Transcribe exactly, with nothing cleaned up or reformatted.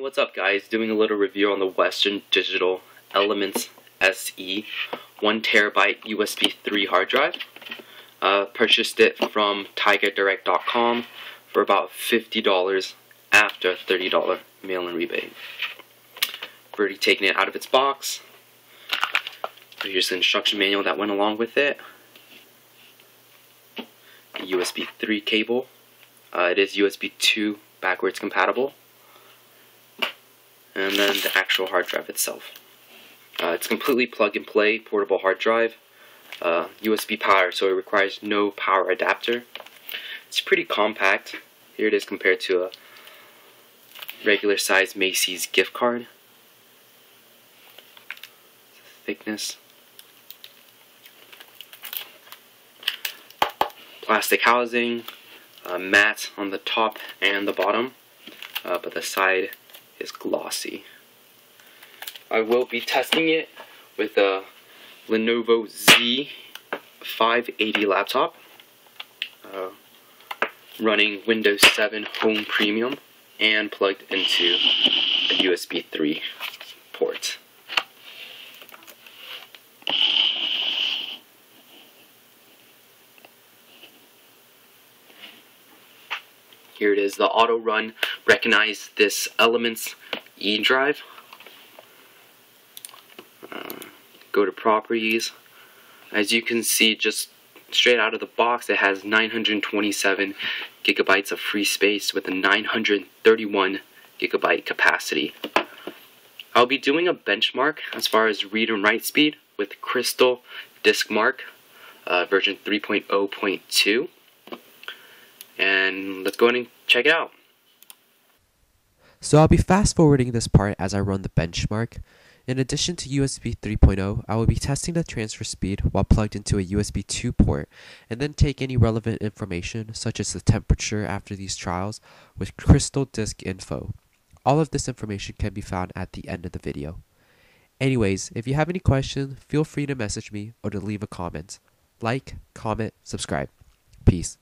What's up, guys? Doing a little review on the Western Digital Elements S E one terabyte U S B three hard drive. Uh, purchased it from Tiger Direct dot com for about fifty dollars after a thirty dollar mail-in rebate. I've already taken it out of its box. Here's the instruction manual that went along with it. The U S B three cable. Uh, it is U S B two backwards compatible. And then the actual hard drive itself. Uh, it's completely plug-and-play portable hard drive, uh, U S B power, so it requires no power adapter. It's pretty compact. Here it is compared to a regular size Macy's gift card. Thickness. Plastic housing, uh, matte on the top and the bottom, uh, but the side is glossy. I will be testing it with a Lenovo Z five eighty laptop, uh, running Windows seven Home Premium and plugged into a U S B three port. Here it is. The auto run recognized this Elements E drive. Uh, go to properties. As you can see, just straight out of the box, it has nine hundred twenty-seven gigabytes of free space with a nine hundred thirty-one gigabyte capacity. I'll be doing a benchmark as far as read and write speed with CrystalDiskMark uh, version three point oh point two. And let's go ahead and check it out. So I'll be fast forwarding this part as I run the benchmark. In addition to U S B three point oh, I will be testing the transfer speed while plugged into a U S B two port, and then take any relevant information such as the temperature after these trials with Crystal Disk Info. All of this information can be found at the end of the video. Anyways, if you have any questions, feel free to message me or to leave a comment. Like, comment, subscribe. Peace.